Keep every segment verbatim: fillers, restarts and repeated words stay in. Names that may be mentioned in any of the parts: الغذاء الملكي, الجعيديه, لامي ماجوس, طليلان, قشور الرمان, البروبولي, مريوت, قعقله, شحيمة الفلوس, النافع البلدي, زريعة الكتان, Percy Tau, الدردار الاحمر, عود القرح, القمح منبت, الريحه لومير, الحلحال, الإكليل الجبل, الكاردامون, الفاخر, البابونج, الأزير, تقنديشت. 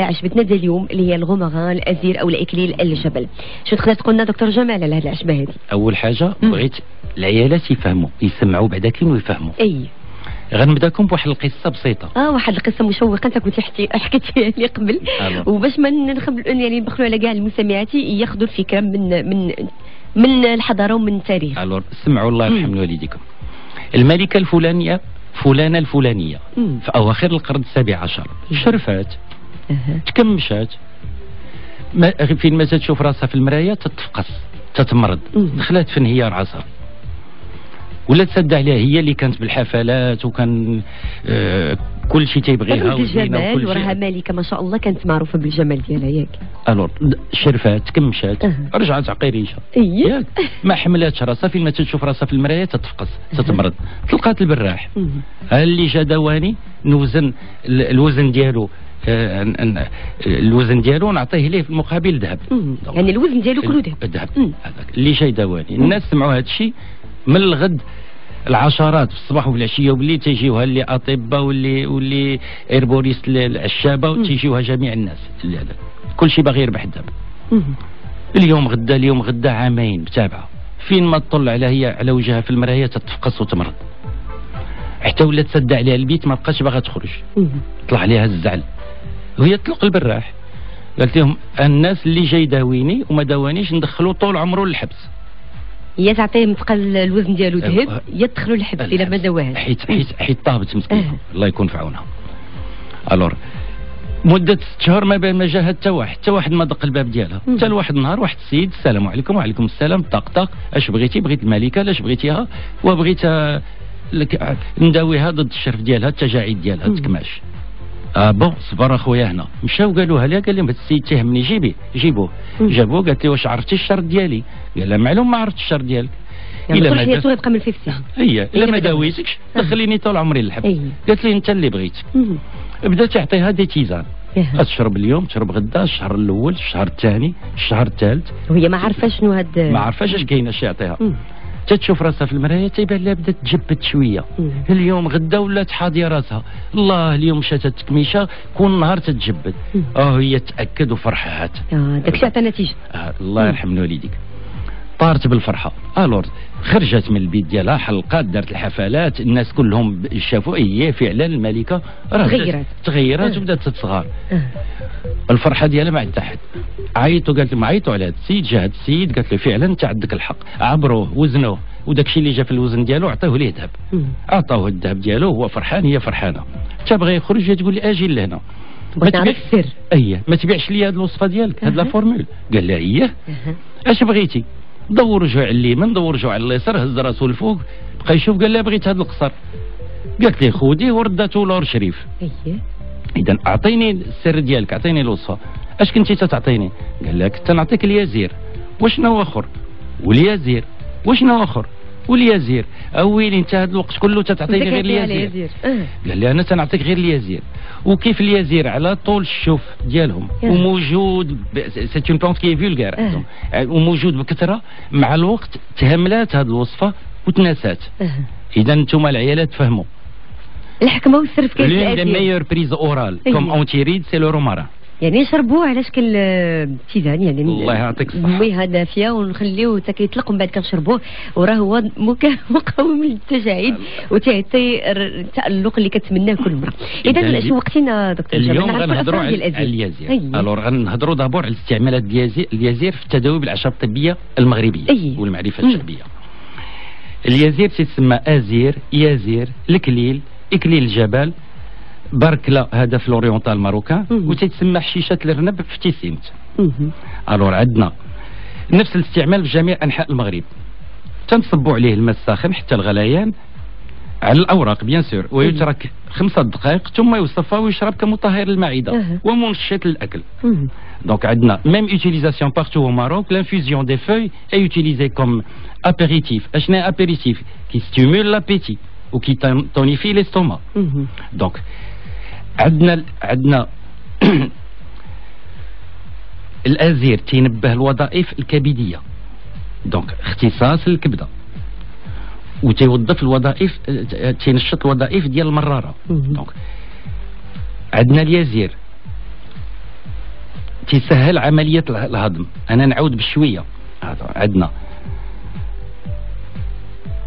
عشبتنا اليوم اللي هي الغومغال الازير او الإكليل الجبل. شو تقدر تقول لنا دكتور جمال على هذه العشبه هذه؟ اول حاجه بغيت العيالات يفهموا يسمعوا بعدا كاين ويفهموا. اي غنبداكم بواحد القصه بسيطه. اه واحد القصه مشوقه انت كنت حكيتيها لي قبل آه. وباش ما نخبل يعني ندخلوا على كاع المستمعات ياخذوا الفكره من من من الحضاره ومن التاريخ. الور سمعوا الله يرحم والديكم. الملكه الفلانيه فلانه الفلانيه مم. في اواخر القرن السابع عشر شرفات تكمشات فين ما تشوف راسها في المرايه تتفقص تتمرض دخلت في انهيار عصبي ولا تسد عليها هي اللي كانت بالحفلات وكان آه كل شيء تيبغيها والجمال وراها مالكه ما شاء الله كانت معروفه بالجمال ديالها ياك الور شرفات تكمشات أه. رجعت عقيريشه ياك ما حملاتش راسها فين ما تشوف راسها في المرايه تتفقص تتمرض أه. تلقات البراح ها اللي جا دواني نوزن الوزن ديالو آه الوزن ديالو نعطيه ليه في المقابل ذهب يعني الوزن ديالو كله ذهب ذهب هذاك اللي جاي دواني الناس سمعوا هذا الشيء من الغد العشرات في الصباح وفي العشيه وبالليل تيجيوها اللي اطباء واللي واللي ايربوريست العشابه وتيجيوها جميع الناس اللي هذا كل شيء باغي يربح الذهب اليوم غدا اليوم غدا عامين متابعه فين ما تطلع على هي على وجهها في المرايه تتفقص وتمرض حتى ولا تسد عليها البيت ما بقاش باغا تخرج طلع عليها الزعل وهي تطلق البراح قالت لهم الناس اللي جاي داويني وما داوانيش ندخلو طول عمره للحبس يا تعطيه تبقى الوزن ديالو ذهب يا تدخلو للحبس الا ما داواهاش حيت حيت حيت طابت مسكينه أه. الله يكون في عونها الور مده ست شهور ما بين ما جا حتى واحد حتى واحد ما دق الباب ديالها حتى لواحد النهار واحد السيد السلام عليكم وعليكم السلام طق طق اش بغيتي بغيت الملكه لاش بغيتيها وبغيت لك نداويها ضد الشرف ديالها التجاعيد ديالها التكماش اه بون صبر اخويا هنا مشاو قالوها لها قال لهم هذا السيد تيهمني جيبيه جيبوه جابوه قالت لي واش عرفتي الشر ديالي؟ قال لها معلوم ما عرفت الشر ديالك الا ما داويتك يبقى من الفيفسي هي الا ما داويتكش دخليني طول عمري للحبس قالت لي انت اللي بغيت بدات تعطيها دي تيزان تشرب اليوم تشرب غدا الشهر الاول الشهر الثاني الشهر الثالث وهي ما عارفه شنو هاد ما عارفاش اش كاين اش يعطيها تتشوف راسها في المرايه تيبان لها بدات تجبد شويه اليوم غدا ولات حاضيه راسها الله اليوم مشات التكميشه كل نهار تتجبد اه هي تاكد وفرحات اه داك الشيء عطى نتيجه آه الله يرحم والديك طارت بالفرحه الور خرجت من البيت ديالها حلقات دارت الحفلات الناس كلهم شافوا هي فعلا الملكه راه تغيرت تغيرت وبدات تتصغر الفرحه ديالها ما عندها حد عيطوا قالت لهم عيطوا على هذا السيد جا هذا السيد قالت له فعلا انت عندك الحق عبروه وزنوه وداك الشيء اللي جا في الوزن ديالو عطاوه ليه ذهب عطاوه الذهب ديالو هو فرحان هي فرحانه حتى بغى يخرج تقول لي اجي لهنا ما تعرف السر اييه ما تبيعش لي هذه الوصفه ديالك هذه لا فورمول قال لها اييه اش بغيتي دور رجوع اليمين دور رجوع على اليسار هز راسو لفوق بقى يشوف قال لها بغيت هذا القصر قالت لي خوديه ورداتو لور شريف اييه اذا اعطيني السر ديالك اعطيني الوصفه اش كنتي تتعطيني قال لها كنت نعطيك اليازير وشنو اخر واليازير وشنو اخر واليازير اويلي انت هذا الوقت كله تتعطيني غير اليازير قال لي انا تنعطيك غير اليازير وكيف اليازير على طول الشوف ديالهم وموجود سيت اون بلونت كي فولغار وموجود بكثره مع الوقت تهملات هذه الوصفه وتناسات اذا نتوما العيالات فهموا الحكمه والسر في كاس الاديان ميور بريز اورال كوم اونتيريد سي لو رومارا يعني شربوه على شكل تيزان يعني الله يعطيك الصحة ميها دافية ونخليوه حتى كيطلق ومن بعد كنشربوه وراه هو مقاوم للتجاعيد وتعطي التألق اللي كتمناه كل مرة. إذا شو وقتنا دكتور جمال اليوم غنهضروا على اليازير ألور غنهضروا دابور على الاستعمال اليازير في التداوي بالأعشاب الطبية المغربية أيه. والمعرفة الشعبية اليازير تسمى أزير يازير الكليل إكليل الجبل بركله هذا في لوريونتال ماروكان وتتسمى حشيشه الارنب في تيسيمت الور عندنا نفس الاستعمال في جميع انحاء المغرب تنصبوا عليه الماء الساخن حتى الغليان على الاوراق بيان سور ويترك خمسة دقائق ثم يصفى ويشرب كمطهر المعده ومنشط للاكل دونك عندنا ميم يوتيليزاسيون بارتو ماروك لانفيزيون دي فوي اي يوتيليزي كوم ابيريتيف اشنو ابيريتيف كي ستيمول لابيتي وكي تونيفي ليستوما دونك عندنا عندنا الازير تينبه الوظائف الكبديه دونك اختصاص الكبده وتيوظف الوظائف تينشط الوظائف ديال المراره دونك عندنا اليازير كيسهل عملية الهضم. أنا نعود بشوية، هذا عندنا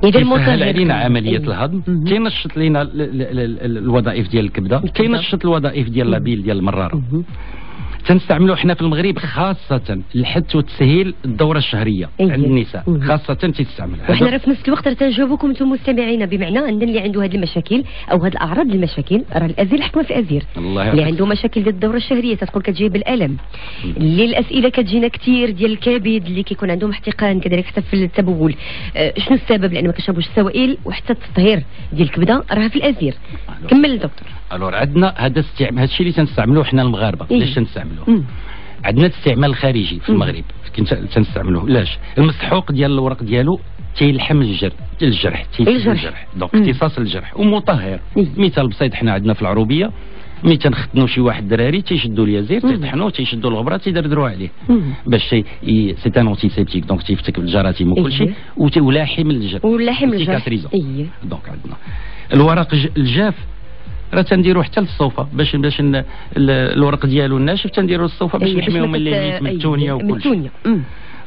كيسهل علينا عملية الهضم، كينشط لينا الوظائف ديال الكبدة، كينشط الوظائف ديال لابيل ديال المرارة. تنستعملوا حنا في المغرب خاصة الحث والتسهيل الدورة الشهرية أيه. عند النساء خاصة تيستعمل. وحنا في نفس الوقت راه تنجاوبكم انتم مستمعينا، بمعنى ان اللي عنده هاد المشاكل او هاد الاعراض المشاكل راه الازير حكمه في الازير. اللي عنده مشاكل ديال الدورة الشهرية تتقول كتجيب الالم. اللي الاسئلة كتجينا كثير ديال الكبد اللي كيكون عندهم احتقان كذلك حتى في التبول، أه شنو السبب؟ لان ما كنشربوش السوائل وحتى التطهير ديال الكبدة راه في الازير. كمل دكتور. الوغ عندنا هذا استعمال، هادشي اللي تنستعملوه حنا المغاربة إيه؟ ليش تنستعملوه؟ عندنا الاستعمال الخارجي في المغرب تنستعملوه. لاش؟ المسحوق ديال الورق ديالو تيلحم الجرح، الجرح تيلحم الجرح، دونك اختصاص الجرح ومطهر. إيه؟ مثال بسيط حنا عندنا في العروبية ملي تنختنوا شي واحد الدراري تيشدوا اليازير تيطحنوه تيشدوا الغبره تيدردروا عليه باش سي ان انتيسيبتيك، دونك تيفتك الجراثيم وكلشي ولاحم الجرح ولاحم الجرح. إيه؟ دونك عندنا الورق الجاف راه تنديرو حتى للصوفه باش باش الورق ديالو الناشف تنديرو للصوفه باش نحميهم من اللي من التونيه وكلشي.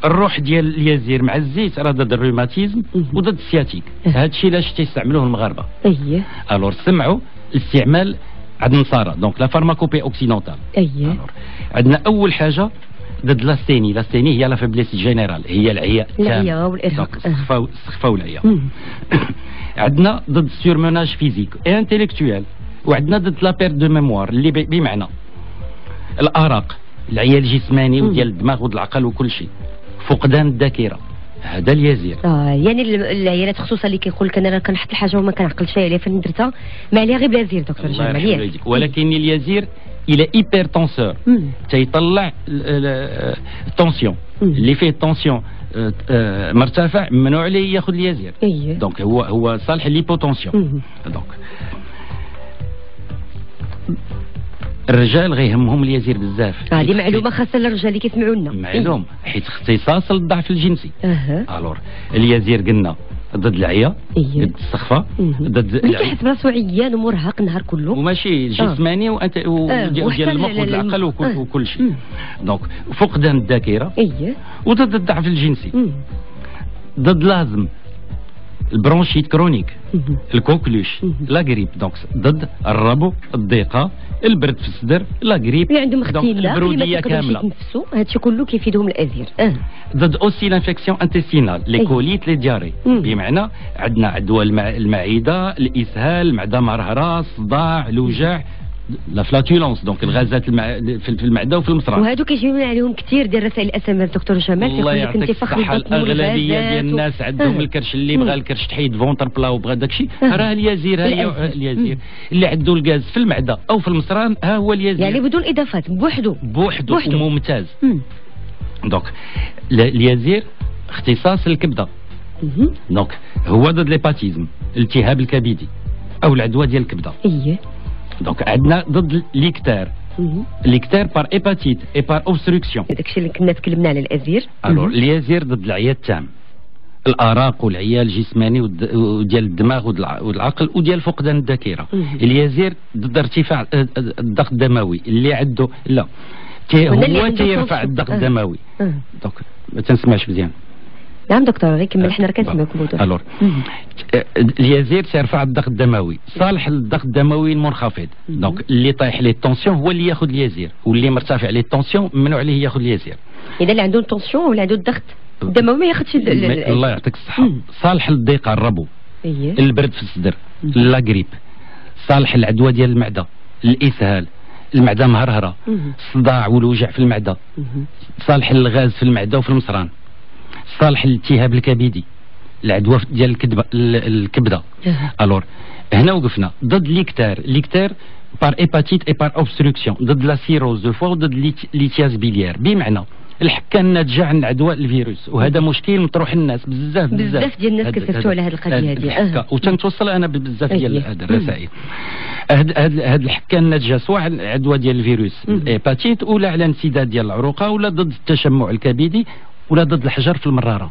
الروح ديال اليازير مع الزيت راه ضد الروماتيزم وضد السياتيك. هادشي علاش تيستعملوه المغاربه. اييه الور سمعوا الاستعمال عند النصارى، دونك لا فارماكوبي اوكسيدونتال. اييه عندنا اول حاجه ضد لاستيني، لاستيني هي لا فيبليس جينيرال، هي العياء العياء والارهاق السخفه والعياء. عندنا ضد السيرموناج فيزيك انتيليكتويال، وعندنا ضد لا بيرد دو ميموار اللي بمعنى الارق العيا الجسماني وديال الدماغ والعقل وكل شيء، فقدان الذاكره هذا اليازير. اه يعني العيالات خصوصا اللي كيقول لك انا راه كنحط الحاجه وما كنعقلش عليها فين درتها ما عليها غير بلازير دكتور جمال. ولكن اليازير الى ايبر تونسور تيطلع التونسيون، اللي فيه التونسيون مرتفع ممنوع عليه ياخذ اليازير. إيه. دونك هو هو صالح ليبوتونسيون. دونك الرجال غيهمهم اليازير بزاف. هذه معلومه خاصه للرجال اللي كيسمعونا. معلوم حيت اختصاص للضعف الجنسي. اها الور اليازير قلنا ضد العيا، إيه. ضد السخفه، ضد اللي كيحس براسو عيان ومرهق النهار كله وماشي جسماني آه. وانت وديال آه. المخ والعقل وكل آه. وكل شيء. دونك فقدان الذاكره، اييه وضد الضعف الجنسي. مم. ضد لازم البرونشيت كرونيك، الكوكلوش، لا غريب، دونك ضد الربو، الضيقه، البرد في الصدر، لا غريب اللي عندهم اختلال البروديه كامله نفسو هادشي كله كيفيدهم الازير. اه ضد اوسي لانفيكسيون انتيسينال لي كوليت لي دياري، بمعنى عندنا عدوى المعده، الاسهال، المعده مرهره، الصداع، الوجع، لا فلاتولونس، دونك الغازات المع... في المعده وفي المصرع. وهادو كيجيونا عليهم كثير ديال رسائل الاس ام اس دكتور جمال. الله يعطيك الصحه، الاغلبيه ديال الناس عندهم آه. الكرش، اللي بغى الكرش تحيد فونتر بلا وبغى داكشي آه. راه اليازير، ها اليازير اللي عنده الغاز في المعده او في المصران ها هو اليازير، يعني بدون اضافات بوحدو بوحدو ممتاز. دونك اليازير اختصاص الكبده، دونك هو ضد ليباتيزم الالتهاب الكبدي او العدوى ديال الكبده. اييه دونك عندنا ضد ليكتار، ليكتار بار ايباتيت اي بار اوبستركسيون، داكشي اللي كنا تكلمنا على الازير. الوغ اليازير ضد العيا التام، الارق والعيا الجسماني وديال الدماغ والعقل وديال فقدان الذاكره. اليازير ضد ارتفاع الضغط الدموي، اللي عنده لا هو تيرفع الضغط الدموي. دونك ما تنسمعش مزيان. نعم دكتور غير كمل، حنا راه كنسمعوك بوضوح. الور اليازير تيرفع الضغط الدموي، صالح للضغط الدموي المنخفض، دونك اللي طايح ليه التونسيون هو اللي ياخذ اليازير، واللي مرتفع ليه التونسيون ممنوع عليه ياخذ اليازير. اذا اللي عنده التونسيون ولا عنده الضغط الدموي ما ياخذش. الله يعطيك الصحه. صالح للضيقه، الربو، إيه. البرد في الصدر، لا غريب، صالح للعدوى ديال المعده، الاسهال، المعده مهرهره، الصداع والوجع في المعده، صالح للغاز في المعده وفي المصران، صالح الالتهاب الكبدي، العدوى ديال الكبده الكبده. الور هنا وقفنا ضد ليكتار، ليكتار بار ايباتيت اي بار اوبستركسيون، ضد لا سيروز دو فوا وضد ليتياز بليير، بمعنى الحكه الناتجه عن عدوى الفيروس، وهذا مشكل مطروح الناس بزاف بزاف بزاف ديال الناس كيسفتوا على هذه القضيه هذه، وتنتوصل انا بزاف ديال هذه الرسائل. هذه الحكه الناتجه سواء عن عدوى ديال الفيروس الايباتيت ولا على انسداد ديال العروقه ولا ضد التشمع الكبدي ولا ضد الحجر في المراره.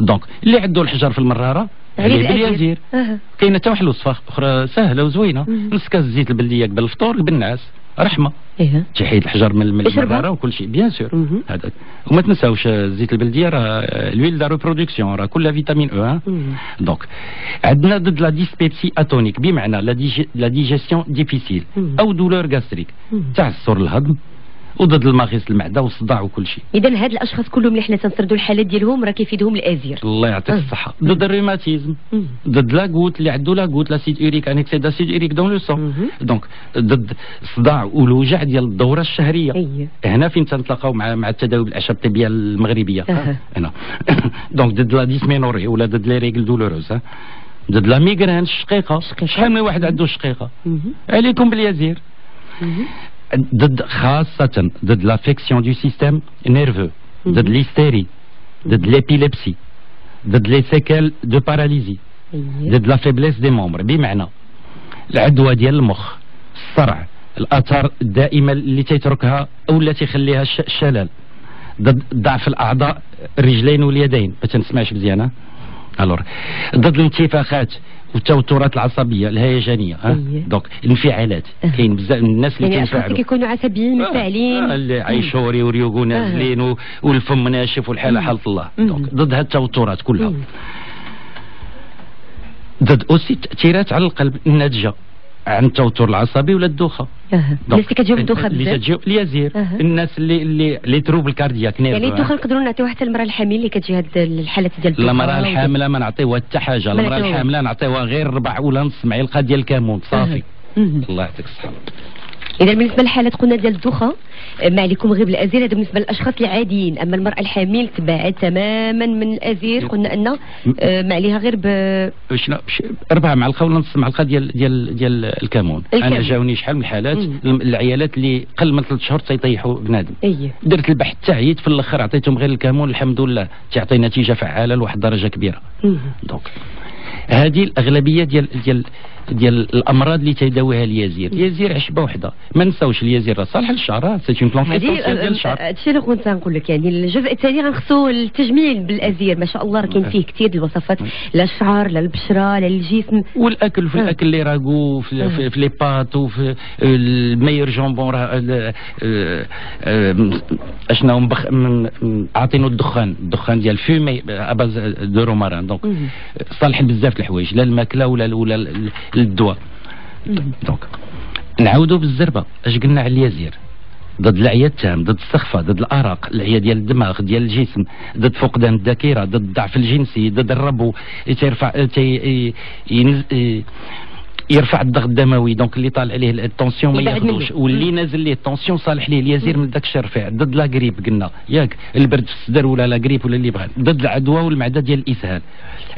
دونك اللي عنده الحجر في المراره عليه باليازير. كاينه حتى واحد الوصفه اخرى سهله وزوينه، نص كاس زيت البلديه قبل الفطور بالنعاس رحمه ايه تحيد الحجر من المراره وكل شيء بيان سور هذاك. وما تنساوش الزيت البلدي راه لويل دا ريبرودكسيون راه كلها فيتامين او. دونك عندنا ضد لا ديسبيبسي اتونيك بمعنى لا ديجيستيون ديفيسيل او دولور غاستريك تعسر الهضم وضد المغص المعده والصداع وكل شيء. اذا هاد الاشخاص كلهم اللي حنا تنسردوا الحالات ديالهم راه كيفيدهم الازير. الله يعطيك الصحه. ضد الروماتيزم، ضد لاكوت اللي عنده لاكوت لاسيد اوريك انكسيد داسيد اوريك دون لو سون. دونك ضد الصداع والوجع ديال الدوره الشهريه. أيه. هنا فين تنتلاقاو مع مع التداوي بالاعشاب الطبيه المغربيه. أه. هنا دونك ضد لا ديسمينوري ولا ضد لي ريغل دولوروز. ضد لا ميغران الشقيقه. شحال من واحد عنده شقيقه؟ عليكم باليازير. ضد خاصة ضد لافيكسيون دو سيستيم نيرفو، ضد ليستيري، ضد ليبيليبسي، ضد لي سيكيل دو باراليزي، ضد لا فيبليس دي مومبر بمعنى العدوى ديال المخ، الصرع، الآثار الدائمة اللي تيتركها أو اللي تيخليها الشلل، ضد ضعف الأعضاء الرجلين واليدين ما تنسمعش مزيان ألور، ضد الانتفاخات والتوترات العصبيه الهيجانيه. ها دونك الانفعالات كاين بزاف من الناس اللي كينفعلوا يعني كيكونوا عصبيين مفاعلين اللي عايشوا وريوقو نازلين والفم ناشف والحاله حاله الله. دونك ضد هاد التوترات كلها. ضد اوسي التاثيرات على القلب الناتجه عن التوتر العصبي ولا الدوخه. اها الناس اللي كتجيو بالدوخه بزاف اللي كتجيو اليازير. الناس اللي اللي لي تروبل كاردياك يعني الدوخه نقدروا نعطيوها حتى المراه الحامل اللي كتجي هاد الحالات ديال الدوخه. المراه الحامله ما نعطيوها حتى حاجه، المراه الحامله نعطيوها غير ربع ولا نص معلقه ديال الكمون صافي. الله يعطيك الصحه. اذا بالنسبه للحالات قلنا ديال الدوخه ما عليكم غير بالازير، هذا بالنسبه للاشخاص العاديين. اما المراه الحامل تباعد تماما من الازير، قلنا ان ما عليها غير ب شنو اربع معلقه ولا نص معلقه ديال ديال ديال الكمون. انا جاوني شحال من الحالات العيالات اللي قل من ثلاث شهور تيطيحوا بنادم. أيه. درت البحث تاع عييت في الاخر عطيتهم غير الكمون الحمد لله تعطي نتيجه فعاله لواحد الدرجه كبيره. دونك هذه الاغلبيه ديال ديال ديال الامراض اللي تيداويها اليازير. اليازير عشبه وحده، ما نساوش اليازير راه صالح للشعر، سي اون بلونت اسونسيال ديال الشعر. هادشي اللي كنت نقول لك، يعني الجزء الثاني غنخصو التجميل بالازير. ما شاء الله راه كاين فيه كثير د الوصفات، لا الشعر لا البشره لا الجسم. والاكل في الاكل اللي راقو في لي بات وفي الميور جونبون راه اشنو مبخ عاطينو الدخان، الدخان ديال الفومي اباز دو روماران. دونك صالح بزاف د الحوايج، لا الماكله ولا ولا الدواء. دونك نعاودوا بالزربه، اش قلنا على اليازير؟ ضد العيا التام، ضد السخفه، ضد الارق، العيا ديال الدماغ ديال الجسم، ضد فقدان الذاكره، ضد الضعف الجنسي، ضد الربو تيرفع تي يرفع الضغط الدموي، دونك اللي طالع عليه التونسيون ما ياخذوش، واللي نازل ليه التونسيون صالح ليه اليازير من داك الشيء الرفيع. ضد لا غريب قلنا ياك، البرد في الصدر ولا لا غريب ولا اللي بغا. ضد العدوى والمعده ديال الاسهال،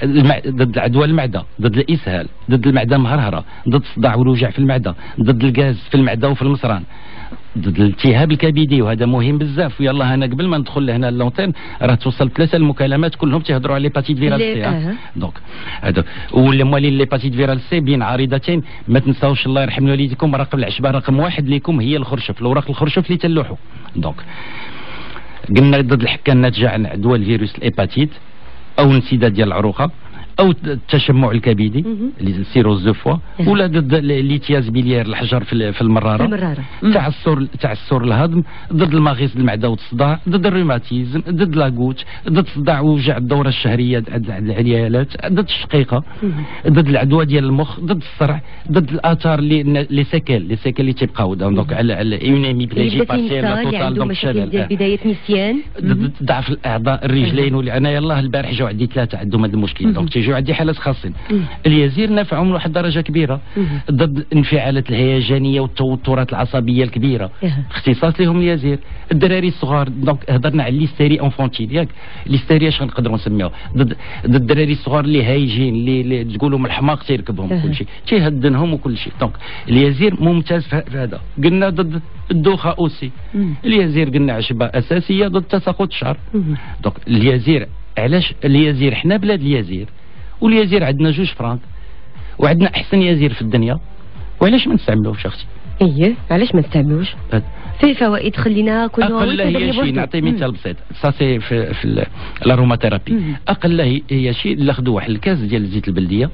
المع... ضد عدوى المعده، ضد الاسهال، ضد المعده مهرهره، ضد الصداع والوجع في المعده، ضد الغاز في المعده وفي المصران، ضد الالتهاب الكبدي وهذا مهم بزاف. ويلا هنا قبل ما ندخل لهنا اللونتين راه توصل ثلاثه المكالمات كلهم تيهضروا على ليباتيت فيرال سي. أه. دونك هذا والموالين ليباتيت فيرال سي بين عارضتين. ما تنساوش الله يرحم والديكم رقم العشبه رقم واحد ليكم هي الخرشف، الوراق الخرشف اللي تلوحوا. دونك قلنا ضد الحكه الناتجه عن عدوى الفيروس الاباتيت او انسداد ديال العروقه او التشمع الكبدي السيروز دو فوا، ولا ضد ليتياز بليير الحجر في المراره، تعسر تعسر الهضم، ضد المغص المعده والصداع، ضد الروماتيزم، ضد لاكوت، ضد صداع ووجع الدوره الشهريه عند العيالات، ضد الشقيقه، ضد العدوى ديال المخ، ضد الصرع، ضد الاثار اللي لي سيكيل لي سيكيل اللي تيبقاو. دونك على الاونيمي بلاجي بارسيال توتال دونك شلل بدايه نسيان، ضد ضعف الاعضاء الرجلين واللي انا يلاه البارح جو عندي ثلاثه عندهم هذا المشكل. دونك جو عندي حالات خاصين. اليازير نافعهم لواحد الدرجه كبيره. ضد الانفعالات الهيجانيه والتوترات العصبيه الكبيره اختصاص لهم اليازير. الدراري الصغار، دونك هضرنا على ليستيري اونفونتيل ياك، ليستيري اش نقدروا نسميوها؟ ضد ضد الدراري الصغار اللي هايجين اللي تقولوا من الحماق تيركبهم كل شيء تيهدنهم وكل شيء. دونك اليازير ممتاز في هذا. قلنا ضد الدوخه اوسي اليازير، قلنا عشبه اساسيه ضد تساقط الشعر. دونك اليازير علاش اليازير؟ حنا بلاد اليازير واليازير عندنا جوج فرانك وعندنا احسن يازير في الدنيا، وعلاش ما نستعملوش اختي؟ ايه علاش ما نستعملوش؟ فيه فوائد خلينا كل يوم. اقل هي شي نعطي مثال بسيط، ساسي في في الاروماثيرابي، اقل هي شي ناخذوا واحد الكاس ديال الزيت البلديه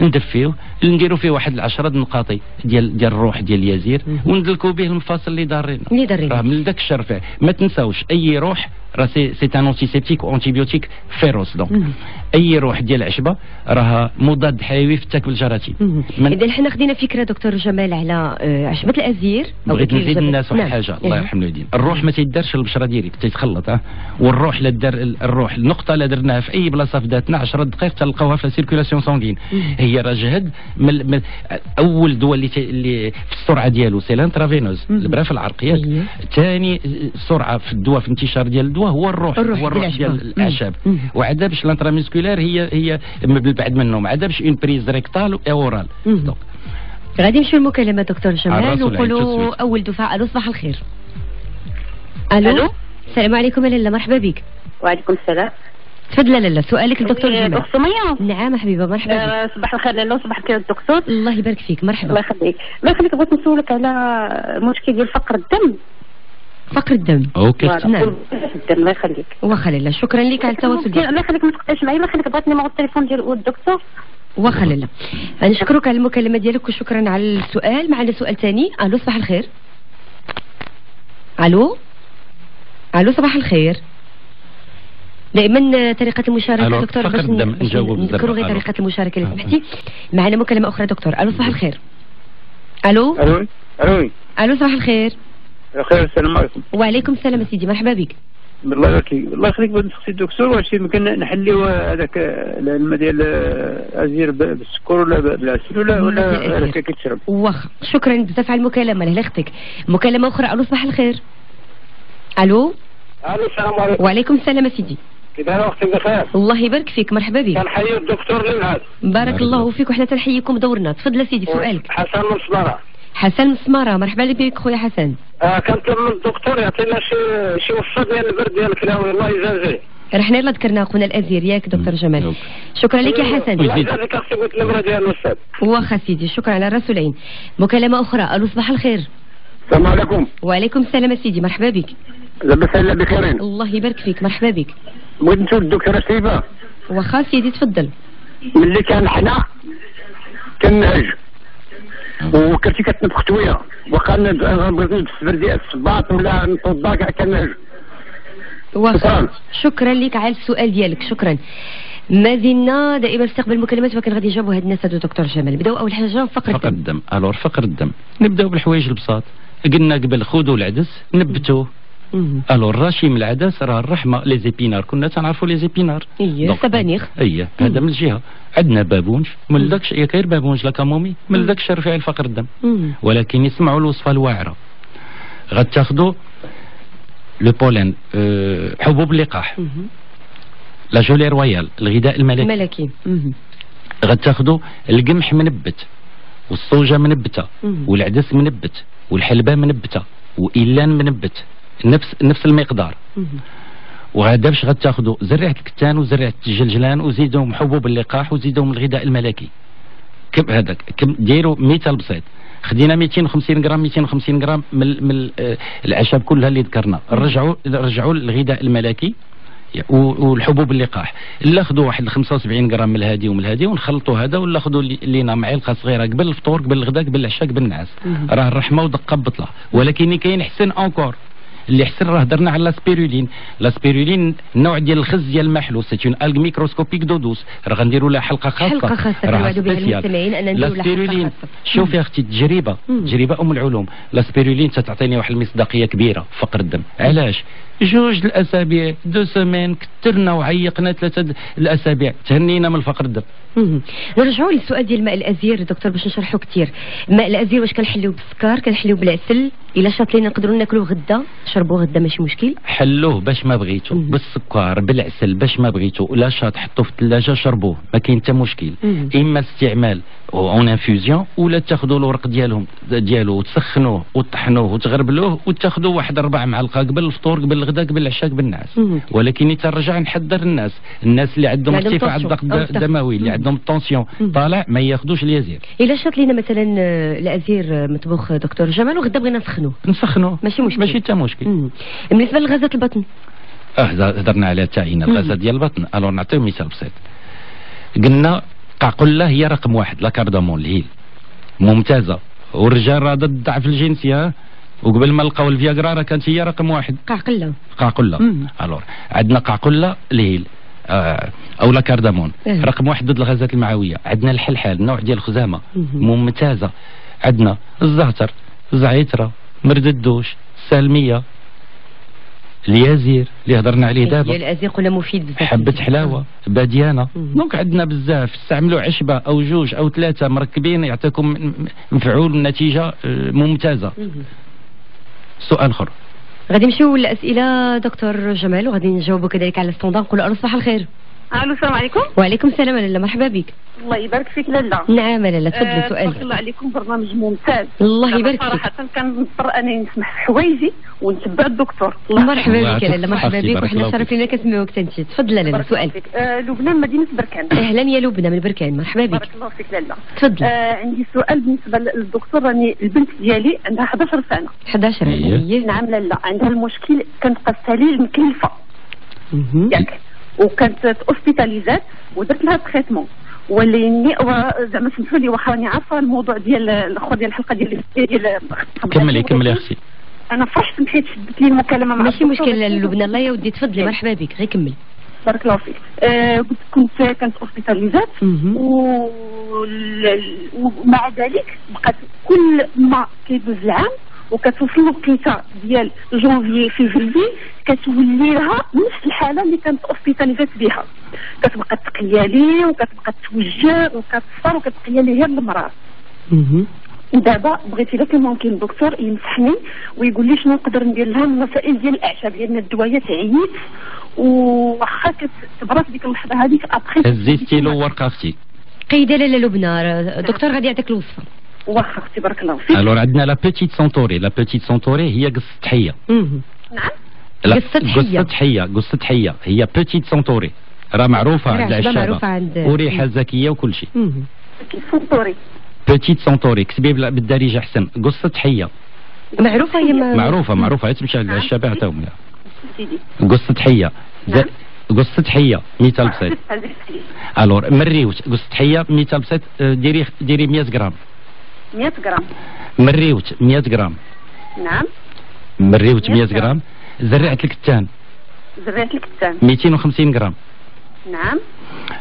ندفيه نديرو فيه واحد العشرة دنقاطي ديال ديال الروح ديال اليازير وندلكو به المفاصل اللي دارينا اللي دارينا راه من داك الشرفه. ما تنساوش اي روح راه سي سي ان انتيسيبتيك وانتيبيوتيك فيروس دونك اي روح ديال العشبه راه مضاد حيوي في التاكل الجراثيم. اذا حنا خدينا فكره دكتور جمال على عشبه الازير. بغيت نزيد الناس واحد الحاجه الله يرحم الوالدين، الروح ما تيدارش البشره ديالك تيتخلط اه والروح لا دار الروح النقطه لا درناها في اي بلاصه في ذاتنا عشرة دقائق تلقاوها في السيركيلاسيون سونغين. هي راه جهد من من اول دواء اللي, اللي في السرعه ديالو سي لانترافينوز البرا في العرقيات. ثاني سرعه في الدواء في انتشار ديال الدواء هو الروح هو الروح ديال الاعشاب. وعاد باش لانتراميسكولار هي هي بعد منهم عاد باش اون بريز ريكتال اورال. دونك غادي نمشيو المكالمه دكتور جمال ونقولوا اول دفعه. الو صباح الخير. الو السلام عليكم يا لاله مرحبا بك. وعليكم السلام. تفضلي لاله سؤالك للدكتور جمال. اخت سميه. نعم حبيبه مرحبا بك. أه صباح الخير لاله. صباح الخير الدكتور. الله يبارك فيك مرحبا. الله يخليك الله يخليك. بغيت نسولك على مشكل ديال فقر الدم. فقر الدم اوكي نعم الدم. الله يخليك. واخا لاله شكرا لك على التواصل ديالك. الله يخليك ما تقطعش معايا. الله يخليك بغيت نمرو التليفون ديال الدكتور. واخا لاله نشكرك على المكالمه ديالك وشكرا على السؤال. معنا سؤال ثاني. الو صباح الخير. الو الو صباح الخير. دائما طريقة المشاركة دكتور باش نذكروا غير طريقة المشاركة اللي سمحتي. معنا مكالمة أخرى دكتور. ألو صباح الخير. ألو ألو ألو ألو صباح الخير. بخير السلام عليكم. وعليكم السلام سيدي مرحبا بك. الله يبارك فيك الله يخليك. بغيت نسقسي الدكتور واش يمكن نحليو هذاك الماء ديال الازير بالسكر ولا بالعسل ولا ولا هكا كيتشرب؟ واخا شكرا بزاف على المكالمة. الله يخليك. مكالمة أخرى. ألو صباح الخير. ألو ألو السلام عليكم. وعليكم السلام سيدي. كيدايره اختي بخير؟ الله يبارك فيك مرحبا بك. كنحيي الدكتور للعاد بارك الله فيك وحنا تنحييكم دورنا. تفضل سيدي سؤالك. حسن من سماره. حسن من سماره مرحبا بك خويا حسن. اه كنتمنى الدكتور يعطينا شي شي وصفه ديال البرد ديال الكلاوي الله يجازيه. راه حنا يلاه ذكرنا خونا الازير ياك دكتور جمال. شكرا لك يا حسن. الله يجازيك اختي. قلت النمره ديال الاستاذ. واخا سيدي شكرا على راس العين. مكالمه اخرى. الو صباح الخير. السلام عليكم. وعليكم السلام سيدي مرحبا بك. لاباس على بخيرين. الله يبارك فيك مرحبا بك. بغيت نشوف الدكتوره شيبه. واخا سيدي تفضل. ملي كان حنا كنعج وكرتي كتنفخ شويه وقالنا بغيت نتسبر ديال الصباط ولا نتوضا كاع كنعج. واخا شكرا لك على السؤال ديالك شكرا. مازلنا دائما نستقبل مكالمات ولكن غادي يجاوبوا هاد الناس هادو دكتور جمال. نبداو اول حاجه فقر الدم. فقر الدم الور فقر الدم نبداو بالحوايج البساط قلنا قبل. خذوا العدس نبتوه الو الراشي من العدس راه الرحمه لي زيبينار كنا تنعرفوا لي زيبينار اييه السبانيخ اييه هذا من الجهه. عندنا بابونج من داك الشيء غير بابونج الكامومي من داك الشيء رفيع الفقر الدم. ولكن يسمعوا الوصفه الواعره غتاخذوا لو بولين أه حبوب اللقاح لا جولي رويال الغذاء الملكي الملكي غتاخذوا القمح منبت والصوجه منبته والعدس منبت والحلبه منبته وايلان منبت نفس نفس المقدار. وهذا باش غتاخذوا زريعه الكتان وزريعه الجلجلان وزيدهم حبوب اللقاح وزيدهم الغذاء الملكي. كم هذاك كم ديروا مثال بسيط. خدينا مئتين وخمسين غرام مئتين وخمسين غرام من, من الاعشاب كلها اللي ذكرنا رجعوا رجعوا للغذاء الملكي والحبوب اللقاح. الا خذوا واحد خمسة وسبعين غرام من الهادي ومن الهادي ونخلطوا هذا ولا خذوا لينا معلقه صغيره قبل الفطور قبل الغداء قبل العشاء قبل النعاس راه الرحمه ودقه بطله. ولكن كاين احسن اونكور اللي حسن راه هضرنا على لاسبيرولين. لاسبيرولين نوع ديال الخز ديال المحلول سي اون الغ ميكروسكوبيك دودوس راه غنديروا لها حلقه خاصه حلقه خاصه نوعدوا بها المستمعين ان نديروا لها حلقه خاصه. شوف يا اختي التجربه تجربه ام العلوم. لاسبيرولين تعطيني واحد المصداقيه كبيره فقر الدم. علاش جوج الاسابيع دو سيمين كثرنا وعيقنا ثلاثه الاسابيع تهنينا من الفقر الدم. نرجعوا للسؤال ديال ماء الازير دكتور باش نشرحوا كثير. ماء الازير واش كنحليو بالسكر كنحليو بالعسل الا شاط لينا نقدروا ناكلوه غدا نشربوه غدا ماشي مشكل؟ حلوه باش ما بغيتو بالسكر بالعسل باش ما بغيتو الا شاط حطوه في الثلاجه شربوه ما كاين حتى مشكل. اما استعمال اون انفيوزيون ولا تاخذوا الورق ديالهم ديالو وتسخنوه وتطحنوه وتغربلوه وتاخذوا واحد ربع معلقه قبل الفطور قبل الغداء قبل العشاء قبل النعاس. ولكن ترجع نحذر الناس الناس اللي عندهم ارتفاع الضغط الدموي اللي عندهم الطونسيون طالع ما ياخذوش الازير. الا شاط لينا مثلا الازير مطبوخ دكتور جمال وغدا بغينا نسخنوه نسخنوه ماشي مشكل ماشي حتى مشكل. بالنسبه لغازات البطن اه هضرنا على التعيين الغازات ديال البطن. الو نعطيو مثال بسيط. قلنا قعقله هي رقم واحد، لا كاردامون الهيل ممتازه، والرجال راه ضد الضعف الجنسي، ها وقبل ما لقاو الفياغرا راه كانت هي رقم واحد قعقله. قعقله الور عندنا قعقله الهيل آه. او لا كاردامون اه. رقم واحد ضد الغازات المعويه. عندنا الحلحال النوع ديال الخزامه ممتازه. عندنا الزعتر، الزعيتره، مرد الدوش، السالميه، اليازير اللي هضرنا عليه دابا، ديال الازير ولا مفيد بزاف، حبه حلاوه، بديانه. دونك عندنا بزاف، استعملوا عشبه او جوج او ثلاثه مركبين يعطيكم مفعول ونتيجه ممتازه. مم. سؤال اخر غادي نمشيو للاسئله دكتور جمال وغادي نجاوبوا كذلك على الستوندار. نقولوا الو صباح الخير. الو السلام عليكم. وعليكم السلام لاله، مرحبا بك. الله يبارك فيك لاله. نعم لاله تفضلي. أه سؤالك. الله عليكم، برنامج ممتاز. الله يبارك فيك. صراحه كنضطر انني نسمع في حوايجي ونتبع الدكتور. مرحبا بك لاله، مرحبا بك، وحنا شرفينا كنسمعوك حتى انت. تفضلي لاله سؤالك. أه لبنان، مدينه بركان. اهلا يا لبنان من بركان، مرحبا بك. بارك الله فيك لاله. تفضلي. أه عندي سؤال بالنسبه للدكتور، راني البنت ديالي عندها احد عشر سنه. احد عشر هي. نعم لاله، عندها المشكل كنبقى السليل مكلفه. ياك وكانت اوسبيتاليزات ودرت لها تريتمون، ولكن زعما سمحوا لي واخا راني عارفه الموضوع ديال الاخر ديال الحلقه ديال ديال كملي كملي اختي. انا فرحت مشيت شدت لي المكالمه مع ماشي مشكل لبنى. الله يا ودي تفضلي مرحبا بك، غير كملي بارك الله فيك. آه كنت كانت اوسبيتاليزات و... ومع ذلك بقات كل ما كيدوز العام وكتوصل الوقيته ديال جونفي فيفري كتولي لها نفس الحاله اللي كانت اوسبيتاليزات بها، كتبقى تقيالي وكتبقى توجع وكتصفر وكتقيالي غير المرار. دابا بغيت الا كان ممكن الدكتور ينصحني ويقول لي شنو نقدر ندير لها من مسائل ديال الاعشاب، لان الدوايات عييت وخا كتبرات ديك اللحظه هذيك ابخي. زيدتي له ورقه اختي. قيده لاله لبنى، الدكتور غادي يعطيك الوصفه. واخا اختي بارك الله فيك. الوغ عندنا لا بيتيت سونتوري، لا بيتيت سونتوري هي قص السطحيه. نعم. قص السطحيه. قص السطحيه، قص السطحيه هي بيتيت سونتوري، راه معروفه عند العشابه وريحه زكيه وكل شيء. بيتيت سونتوري. بيتيت سونتوري كتبي بالدارجه احسن، قص السطحيه. معروفه هي معروفه معروفه، تمشي عند العشابه حتى هما. سيدي. قص السطحيه. قص السطحيه مئتين بسيط. الوغ مريوت قص السطحيه مئتين بسيط، ديري ديري مئة غرام. مئة غرام مريوت، مئة غرام. نعم مريوت مئة غرام. زريعة الكتان، زريعة الكتان مئتين وخمسين غرام. نعم.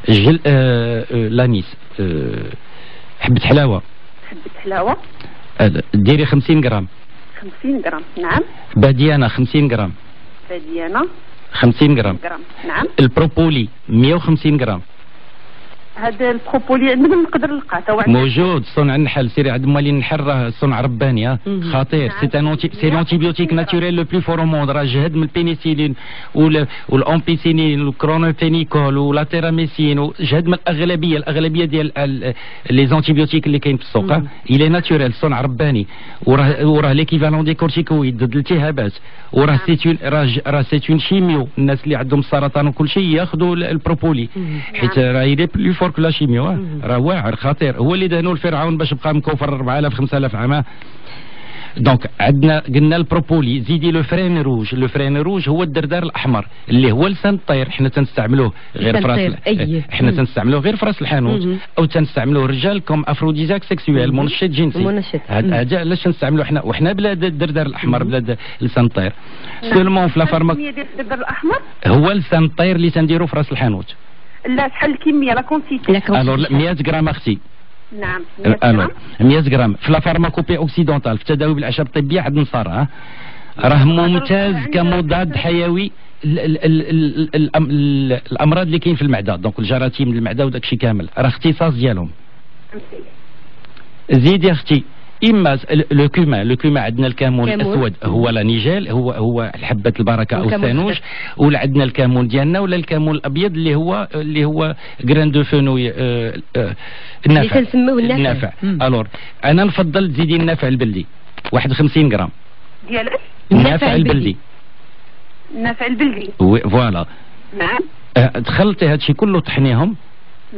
جل آه آه لانيس آه حبة حلاوة، حبة حلاوة آه ديري خمسين غرام، خمسين غرام. نعم. بديانة خمسين غرام، بديانة خمسين غرام. نعم. البروبولي مئة وخمسين غرام. هذا البروبولي من نقدر نلقاه توعد موجود صنع النحل، سيري عند موالي النحل راه صنع رباني خطير. سي لونتيبيوتيك ناتوريل لو بلو فور او موند، راه جهد من البينيسيلين والامبيسينين والكرونوفينيكول والاتيراميسين، جهد من الاغلبيه الاغلبيه ديال لي زونتيبيوتيك اللي كاين في السوق. الى ناتوريل صنع رباني، وراه وراه ليكيفالون دي كورتيكويد ضد الالتهابات، وراه سيتون راه سيتون شيميو. الناس اللي عندهم السرطان وكل شيء ياخذوا البروبولي، حيت راه يدي بلو فور كلا شيميو، راه واعر خطير، هو اللي دهنوا الفرعون باش بقى مكوفر أربعة آلاف خمسة آلاف عام. دونك عندنا قلنا البروبولي، زيدي لو فرين روج، لو فرين روج هو الدردار الاحمر اللي هو لسان الطير، حنا تنستعملوه غير فراس حنا تنستعملوه غير فراس الحانوت، او تنستعملوه الرجال كوم افروديزاك سيكسيوال، منشط جنسي. هذا علاش تنستعملوه حنا، وحنا بلاد الدردار الاحمر، بلاد لسان الطير سولمون في لا فارماك. الدردار الاحمر هو لسان الطير اللي تنديروه في راس الحانوت. لا شحال الكميه لا كونتيتي. الوغ مئة غرام اختي. نعم مئة غرام. مئة غرام في لا فارماكوبي اوكسيدونتال في التداوي بالاعشاب الطبيه عند نصارى، راه ممتاز كمضاد حيوي الامراض اللي كاين في المعده، دونك الجراثيم المعده وداك الشيء كامل راه اختصاص ديالهم. زيدي اختي اما لو كوما، لو كوما عندنا الكامون الاسود هو لا نيجيل، هو هو الحبه البركه او السانوج، ولا عندنا الكامون ديالنا ولا الكامون الابيض اللي هو اللي هو غران دو فنوي آه آه النافع اللي كنسميوه النافع. الور انا نفضل تزيدي النافع البلدي واحد وخمسين غرام ديال النافع البلدي. النافع البلدي وي فوالا. نعم. دخلتي هادشي كله طحنيهم.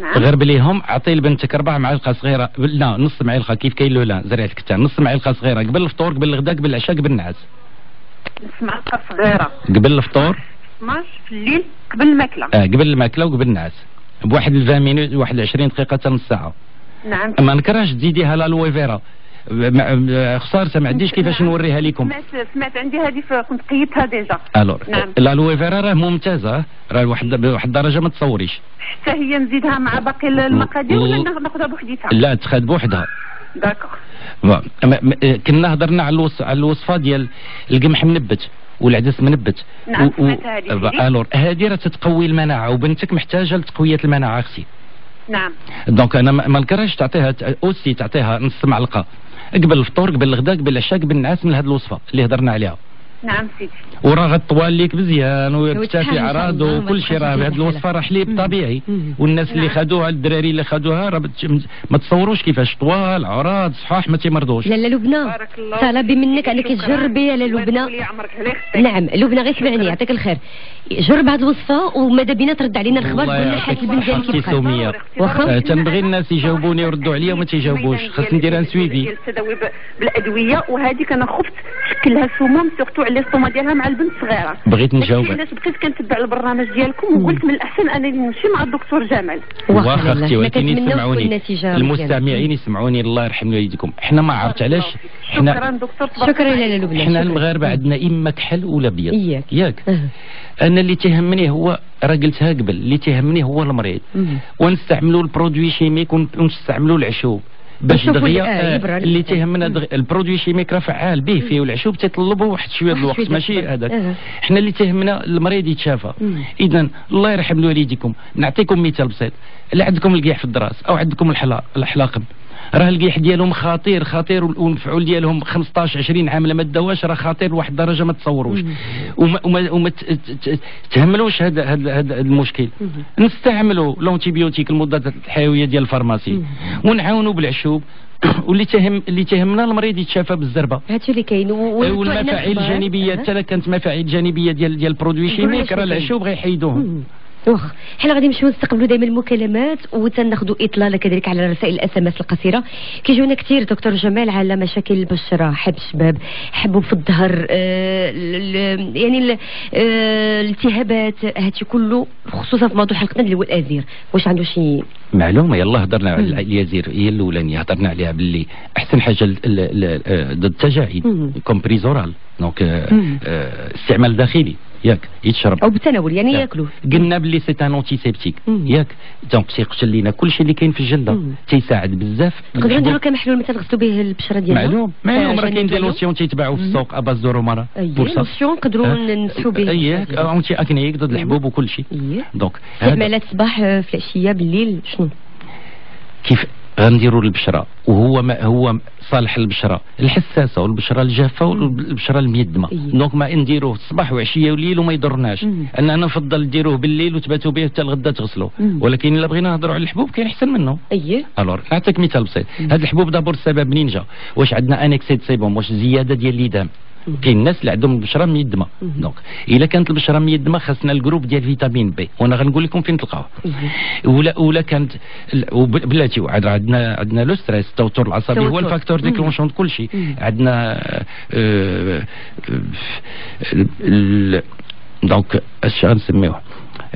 نعم. غرب ليهم، عطي لبنتك ربع معالق صغيره، لا نص معلقه كيف كاين لولا زريعه الكتان، نص معلقه صغيره قبل الفطور قبل الغداء قبل العشاء قبل النعاس. نص معلقه صغيره قبل الفطور، اثناش في الليل قبل الماكله. اه قبل الماكله وقبل النعاس. بواحد الفان مينوت، واحد عشرين دقيقه حتى نص ساعه. نعم. ما نكرهش تزيديها لا لويفيرا، خسارتها ما عنديش كيفاش نوريها لكم. سمعت سمعت عندي هذه كنت قيدتها ديجا. الور نعم. لا لويفيرا راه ممتازه، راه واحد واحد الدرجه ما تصوريش. حتى هي نزيدها مع باقي المقادير ولا ناخذها بوحديتها؟ لا تخاد بوحدها. داكوغ. كنا هضرنا على الوص... على الوصفه ديال القمح منبت والعدس منبت. نعم سمعتها هذه. الور هذه راه تتقوي المناعه، وبنتك محتاجه لتقويه المناعه اختي. نعم. دونك انا ما نكرهش تعطيها اوسي، تعطيها نص معلقه قبل الفطور قبل الغداء قبل العشاء قبل النعاس من هذه الوصفه اللي هضرنا عليها. نعم سيدي. وراه غطوال لك مزيان ويكتفي اعراض وكل شيء، راه بهذه الوصفه راه حليب طبيعي. والناس اللي خدوها الدراري اللي خدوها راه ما تصوروش كيفاش طوال عراض صحاح ما تيمرضوش. لاله لبنى طلبي منك عليك تجربي يا لاله لبنى. نعم لبنى غير سمعني يعطيك الخير، جرب هاد الوصفه وماذا بينا ترد علينا الخبر قلنا حاس البنزين كيف بقى. واخا تنبغي الناس يجاوبوني يردوا عليا وما تيجاوبوش، خاص ندير ان سويفي التداوي بالادويه. وهذيك انا خفت شكلها سموم سورتو على الصومه ديالها مع البنت صغيره، بغيت نجاوبك. علاش بقيت كنتبع البرنامج ديالكم وقلت من الاحسن انني نمشي مع الدكتور جمال. واخا اختي ولكن يسمعوني المستمعين يسمعوني الله يرحم والديكم. حنا ما عرفت علاش حنا شكرا دكتور شكرا لاله لبنى. حنا المغاربه عندنا اما كحل ولا بيض ياك. انا اللي تيهمني هو راه قلتها قبل، اللي تيهمني هو المريض ونستعملوا البرودوي شيميك ونستعملوا العشوب باش دغيا آه اللي تيهمنا دغ... البرودوي شيميك راه فعال به فيه والعشوب تيطلبوا واحد شويه ديال الوقت ماشي هذاك. أه. حنا اللي تيهمنا المريض يتشافى. اذا الله يرحم والديكم نعطيكم مثال بسيط، اللي عندكم القيح في الدراس او عندكم الحلا الحلاقم راه القيح ديالهم خطير خطير والمفعول ديالهم خمسطاش عشرين عام لما داواش راه خطير لواحد الدرجه ما تصوروش. وما, وما, وما تهملوش هذا هذا المشكل. نستعملوا لونتيبيوتيك المضادات الحيويه ديال الفارماسي ونعاونوا بالعشوب واللي تهم اللي تهمنا المريض يتشافى بالزربه. هادشي اللي كاين. والمفاعيل الجانبيه حتى أه. كانت مفاعيل جانبيه ديال ديال البرودوي شيميك راه العشوب غيحيدوهم. واخ حنا غادي نمشيو نستقبلوا دائما المكالمات وتناخذوا اطلاله كذلك على رسائل الاس ام اس القصيره. كيجيونا كثير دكتور جمال على مشاكل البشره، حب الشباب، حبوا في الظهر، آه يعني الالتهابات، هادشي كله خصوصا في موضوع حلقتنا اللي هو الازير. واش عنده شي معلومه؟ يلا هضرنا على الازير هي الاولانيه هضرنا عليها باللي احسن حاجه ضد التجاعيد كومبريزورال دونك استعمال داخلي ياك يتشرب او بالتناول يعني ياكلوه. قلنا باللي سي ان انتيسيبتيك ياك دونك تيقتل لينا كلشي اللي كاين في الجلده تيساعد بزاف. نقدروا نديروا كمحلول مثلا نغسلوا به البشره ديالنا. معلوم معلوم راه كاين دي لوسيون تيتباعوا في السوق اباز دو رومارا بور سا لوسيون نقدروا نمسحوا به ياك اونتي اكنيك ضد الحبوب وكلشي. دونك استعمالات الصباح في العشيه بالليل شنو كيف غنديروا البشره وهو ما هو صالح البشره الحساسه والبشره الجافه والبشره الميدمه. دونك ما نديروه الصباح وعشيه وليل وما يضرناش. انا نفضل نديروه بالليل وتباتوا به حتى الغدا تغسلوه. ولكن الا بغينا نهضروا على الحبوب كاين احسن منه. اييه الوغ نعطيك مثال بسيط. هذا الحبوب دابور السبب منين جا؟ واش عندنا انكسيد سيبوم؟ واش زياده ديال الليدام؟ كاين الناس اللي عندهم البشره ميدمه. دونك الا كانت البشره ميدمه خاصنا الجروب ديال فيتامين بي وانا غنقول لكم فين تلقاوه. ولا ولا كانت بلاتي عندنا عندنا لو ستريس التوتر العصبي هو الفاكتور ديكلونشون كل شيء. عندنا دونك اش غنسميوه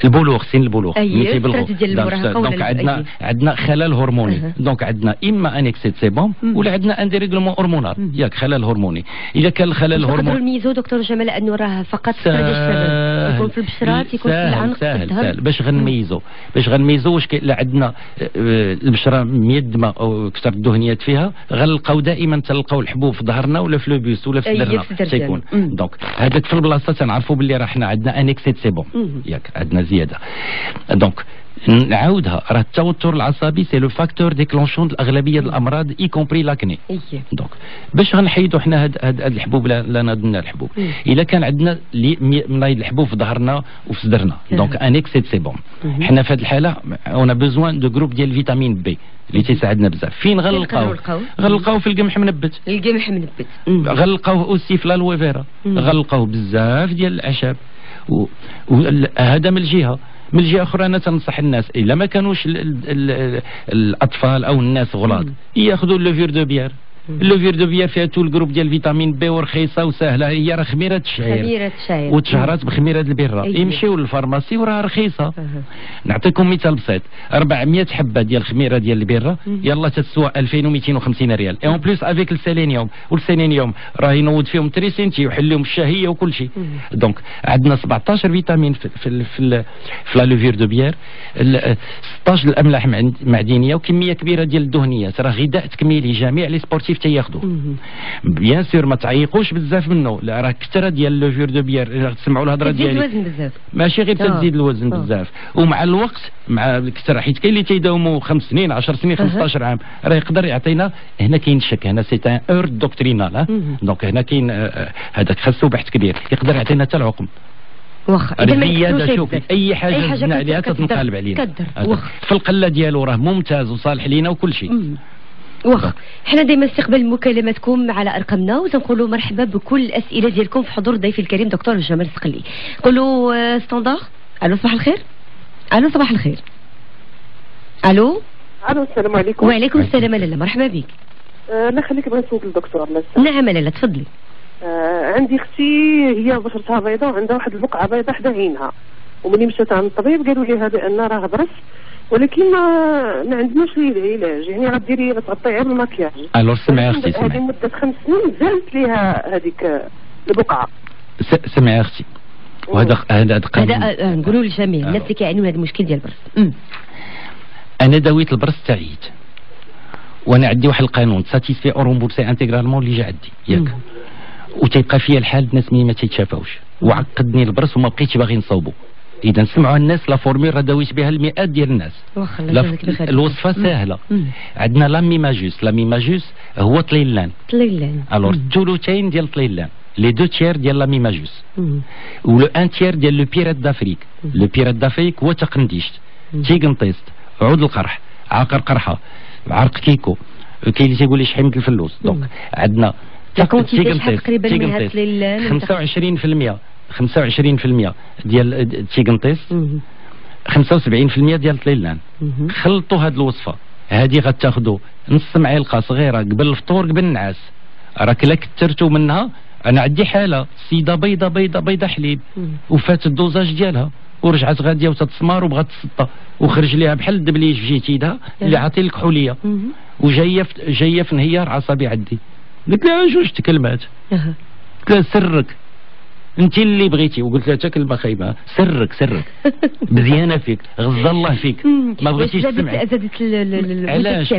البلوغ سن البلوغ ملي تيبلغوا دونك عندنا عندنا خلل هرموني. أه. دونك عندنا اما انكسيد سيبوم ولا عندنا ان ديريغلومون هرمونال ياك خلل هرموني. اذا كان الخلل الهرموني نقدروا نميزو دكتور جمال انه راه فقط يكون في البشره تيكون في العنق في الظهر باش غنميزو باش غنميزو واش لا عندنا البشره ميدمه او كثر الدهنيات فيها غنلقاو دائما تلقاو الحبوب في ظهرنا ولا في لوبيس ولا في الدرنا تيكون. دونك هذاك في البلاصه تنعرفوا باللي راه حنا عندنا انكسيد سيبوم ياك عندنا زياده. دونك نعاودها راه التوتر العصبي سي لو فاكتور ديكلونشون الاغلبيه ديال الامراض اي كومبري لاكني. دونك باش غنحيدوا حنا هاد هاد الحبوب لا نادنا الحبوب. الا كان عندنا منايض الحبوب في ظهرنا وفي صدرنا دونك ان اكسيد سي بون حنا في هاد الحاله اون بيزوان دو جروب ديال فيتامين بي اللي تيساعدنا بزاف. فين غنلقاوه؟ غنلقاوه في القمح منبت. القمح منبت غنلقاوه اوسي في لالويفيرا. غنلقاوه بزاف ديال الاعشاب وهذا من الجهه. من الجهه اخرى انا تنصح الناس الا ما كانوش ال ال ال الاطفال او الناس غلاط ياخذوا لوفير دو بيير اللوفير دو فيا فيها تو الجروب ديال الفيتامين بي ورخيصه وسهله، هي راه خميره الشعير خميره الشعير وتشهرات بخميره البره، يمشيو للفارماسي وراها رخيصه. أه. نعطيكم مثال بسيط، أربعمية حبه ديال خميره ديال البره يلا تتسوى ألفين ومئتين وخمسين ريال، اون بليس افيك السيلينيوم والسيلينيوم راه ينوض فيهم تريسين تيحل لهم الشهيه وكل شيء. دونك عندنا سبعطاش فيتامين في في في, في لا لوفير دو بيير، ستطاش الاملاح معدنيه وكميه كبيره ديال الدهنيات، راه غذاء تكميلي جميع لي سبورتيف تياخذوه. بيان سور ما تعيقوش بزاف منه، راه كثره ديال لوفير دو بيير تسمعوا الهضره ديالي تزيد الوزن بزاف، ماشي غير تزيد الوزن بزاف، ومع الوقت مع الكثره، حيت كاين اللي تيداوموا خمس سنين عشر سنين خمسطاش عام، راه يقدر يعطينا هنا كاين شك، هنا سي تان اور دوكترينال، دونك هنا كاين هذاك خاصو بحث كبير، يقدر يعطينا حتى العقم. واخا الزياده شوفي اي حاجه جبنا عليها تتنقلب علينا، في القله ديالو راه ممتاز وصالح لينا وكل شيء. واخا حنا دائما استقبال مكالماتكم على ارقامنا، وتنقولوا مرحبا بكل الاسئله ديالكم في حضور ضيفي الكريم دكتور جمال السقلي. قولوا ستاندار. الو صباح الخير. الو صباح الخير. الو الو السلام عليكم. وعليكم السلام لاله، مرحبا بك. انا خليك بغيت نسول الدكتور. نعم لاله تفضلي. آه عندي اختي هي بشرتها بيضاء وعندها واحد البقعه بيضاء حدا عينها، وملي مشات عند الطبيب قالوا ليها بان راه برص، ولكن ما ما عندناش ليه العلاج، يعني راه ديري غتغطي غير بالماكياج. الو سمعي اختي، سمعي، هذه مده خمس سنين زالت ليها هذيك البقعه. سمعي اختي، وهذا هذا قانون هذا نقولوا للجميع الناس اللي كيعانيوا هذا المشكل ديال البرص. انا داويت البرص تاعيت، وانا عندي واحد القانون ساتيسفي او رومبورسي انتيغرالمون اللي جا عندي ياك، وتيبقى فيا الحال الناس ملي ما تيتشافاوش، وعقدني البرص وما بقيتش باغي نصوبو. اذا سمعوا الناس لا فورميل راه داويت بها المئات ديال الناس. لف... الوصفه سهله. عندنا لامي ماجوس، لامي ماجوس هو طليلان. طليلان. الوغ الثلثين ديال طليلان، لي دو تيير ديال لامي ماجوس. ولو ان تيير ديال لو بيرات دافريك، لو بيرات دافريك هو تقنديشت، تيقنطيست، عود القرح، عقر قرحه، عرق كيكو، كاين اللي تيقول لي شحيمة الفلوس، دونك عندنا تقريبا خمسة وعشرين بالمئة خمسة وعشرين بالمئة ديال تيقنطيس، خمسة وسبعين بالمئة ديال طليلان. خلطوا هذه الوصفه، هذه غتاخذوا نص معلقه صغيره قبل الفطور قبل النعاس، راك الا كثرتوا منها. انا عندي حاله سيده بيضه بيضه بيضه حليب وفات الدوزاج ديالها ورجعت غاديه وتتسمار وبغات تسطى، وخرج ليها بحال الدبليج في جيتيدها اللي عاطي لك حليه، وجايه جايه في انهيار عصبي عندي. قلت لها جوج كلمات، قلت لها سرك انت اللي بغيتي، وقلت لها حتى كلمه خايبه، سرك سرك مزيانه فيك غزا الله فيك ما بغيتيش تسمعي. علاش؟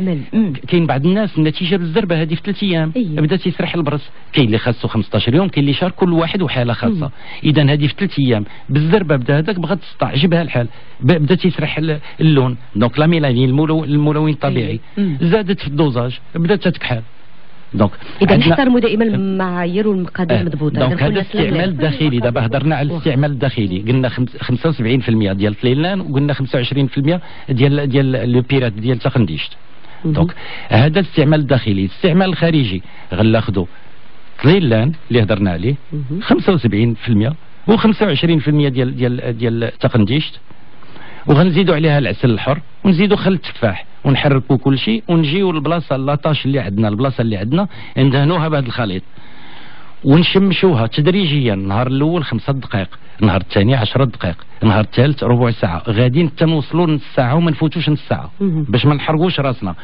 كاين بعض الناس النتيجه بالزربه هذه في ثلاث ايام بدا تيسرح البرص، كاين اللي خاصو خمسطاش يوم، كاين اللي شهر، كل واحد وحاله خاصه. اذا هذه في ثلاث ايام بالزربه بدا هذاك بغات تسطع، عجبها الحال بدا تيسرح اللون، دونك لا ميلانين الملون الطبيعي، زادت في الدوزاج بدات تكحل. دونك اذا نحترموا دائما المعايير والمقادير المضبوطه. دونك هذا الاستعمال الداخلي، دابا هضرنا على الاستعمال الداخلي، قلنا خمسة وسبعين بالمئة ديال طليلان وقلنا خمسة وعشرين بالمئة ديال ديال لو بيرات ديال تقنديشت. دونك هذا الاستعمال الداخلي. الاستعمال الخارجي غناخذوا طليلان اللي هضرنا عليه خمسة وسبعين بالمئة و25% ديال ديال ديال تقنديشت، وغنزيدوا عليها العسل الحر ونزيدوا خل التفاح ونحركوا كل شيء، ونجيو للبلاصه لاطاش اللي عندنا، البلاصه اللي عندنا ندهنوها بهذا الخليط ونشمشوها تدريجيا. النهار الاول خمسة دقائق، النهار الثاني عشرة دقائق، النهار الثالث ربع ساعه، غاديين حتى نوصلوا لنص ساعه وما نفوتوش نص ساعه باش ما نحرقوش راسنا.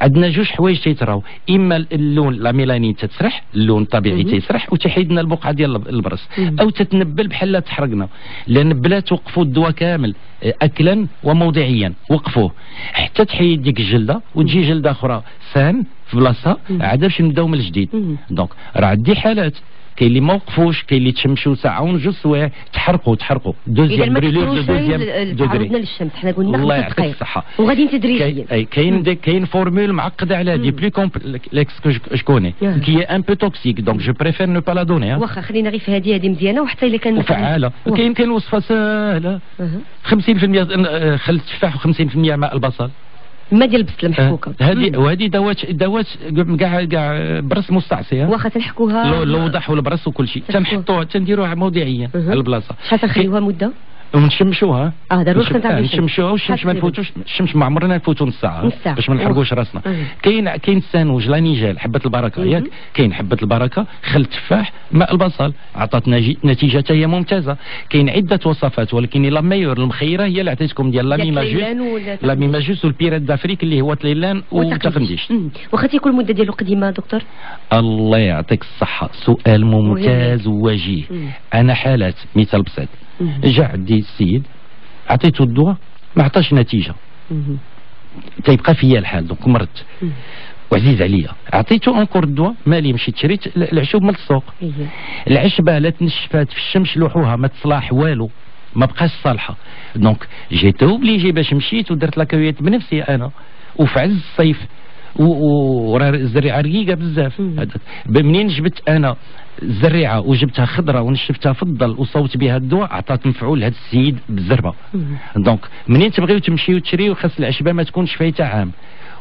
عندنا جوج حوايج تيتراو، اما اللون لا ميلانين تتسرح، اللون الطبيعي تيسرح وتحيد لنا البقعه ديال البرص، او تتنبل بحال لا تحرقنا، لان بلات وقفوا الدواء كامل اكلا وموضعيا، وقفوه حتى تحيد ديك الجلده وتجي جلده اخرى سان في بلاصه عاد باش نبداو من الجديد. دونك راه عندي حالات كاين اللي ما وقفوش، كاين اللي تشمشوا ساعه ونجو السوايع تحرقوا تحرقوا دوزيام بريلور دو دوزيام دوغري. حنا قلنا الله يعطيك الصحه وغادي تدريجيا. اي كاين كاين فورمول معقده على هذه بلي كومبلكس كو جو كوني كي هي ان بو توكسيك، دونك جو بريفير نو با لا دوني. واخا خلينا غير في هذه هذه مزيانه، وحتى الا كان فعاله كيمكن وصفه سهله. خمسين بالمئة خل التفاح وخمسين بالمئة ماء البصل، ما ديال البصله محكوكه. هذه وهذه دوات دوات كاع كاع برص مستعصيه، واخا تنحكوها الوضح والبرص وكل شيء، تنحطوها تنديروها موضعيا على البلاصه. شحال تنخليوها مده؟ ونشمشوها. اه ضروري كنت عم نشمشوها والشمس ما نفوتوش، الشمس ما عمرنا نفوتو نص ساعه باش ما نحرقوش راسنا. كاين كاين السانوج لا نيجال حبه البركه ياك، كاين حبه البركه، خل التفاح، ماء البصل، عطات نتيجه حتى هي ممتازه. كاين عده وصفات ولكن لا ميور المخيره هي اللي عطيتكم ديال لامي ماجوس، لامي ماجوس والبيرات دافريك اللي هو طليلان وتقنديشت. واخا تيكون المده ديالو قديمه دكتور؟ الله يعطيك الصحه، سؤال ممتاز ووجيه. انا حالات مثال بسيط، جا عندي السيد عطيته الدواء ما عطاش نتيجه، تيبقى فيا الحال دونك مرضت وعزيز عليا، عطيته انكور الدواء مالي، مشيت شريت العشوب من السوق. العشبه لا تنشفات في الشمس لوحوها ما تصلاح والو، ما بقاش صالحه. دونك جيت اوبليجي باش مشيت ودرت لاكويات بنفسي انا، وفي عز الصيف وراه الزريعه رقيقه بزاف. منين جبت انا الزريعه وجبتها خضراء ونشفتها في الظل وصوت بها الدواء، عطات مفعول لهذا السيد بالزربه. دونك منين تبغيو تمشيو تشريو، خاص العشبه ما تكونش فايته عام،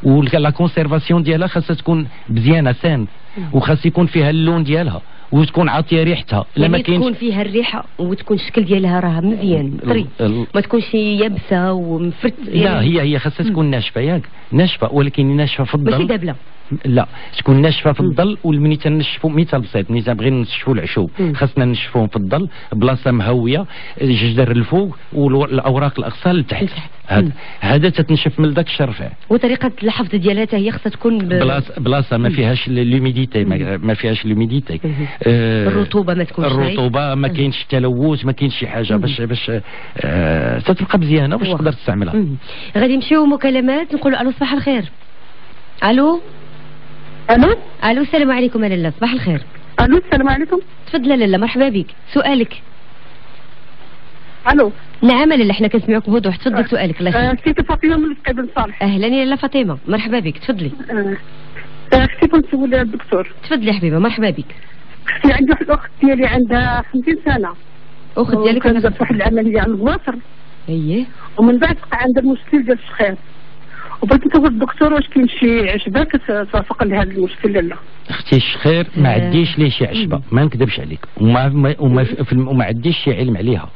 ولا كونسيرفاسيون ديالها خاصها تكون مزيانه سان، وخاص يكون فيها اللون ديالها وتكون عاطيه ريحتها. لما كاينش تكون فيها الريحه وتكون الشكل ديالها راه مزيان طري، ما تكونش يابسه ومفرت. لا هي هي خاصها تكون ناشفه ياك، ناشفه ولكن ناشفه في الظل ماشي دابله، لا تكون ناشفه في الظل. وملي تنشفوا مثال بسيط، ملي تنبغي نشفوا العشوب خاصنا نشفوهم في الظل بلاصه مهويه، الجدر الفوق والاوراق الاغصان لتحت، هذا هذا تتنشف من داك الشرفع. وطريقه الحفظ ديالها حتى هي خاصها تكون ب... بلاصه بلاصه ما فيهاش لوميديتي، ما فيهاش لوميديتي، آه الرطوبه ما تكونش، الرطوبه ما كاينش تلوث، ما كاينش شي حاجه باش باش آه تتبقى مزيانه باش تقدر تستعملها. غادي نمشيو مكالمات، نقولوا الو صباح الخير. الو الو الو السلام عليكم لاله، صباح الخير. الو السلام عليكم. تفضلي لاله مرحبا بك، سؤالك. الو نعم لاله حنا كنسمعوك بوضوح، تفضلي سؤالك. الله يخليك. اختي فاطمه من السقي بن صالح. اهلا يا لاله فاطمه مرحبا بك، تفضلي. اختي كنسول الدكتور. تفضلي حبيبه مرحبا بك. اختي عندي واحد الاخت ديالي عندها خمسين سنه. اخت ديالك كانت دارت واحد العمليه على الظفر. اييه. ومن بعد بقى عندها المشكل ديال الشخير. وبغيت نشوف الدكتور واش كاين شي عشبه كتوافق لهذا المشكل لا لا. اختي الشخير ما عنديش ليه شي عشبه، ما نكذبش عليك، وما وما وما عنديش شي علم عليها.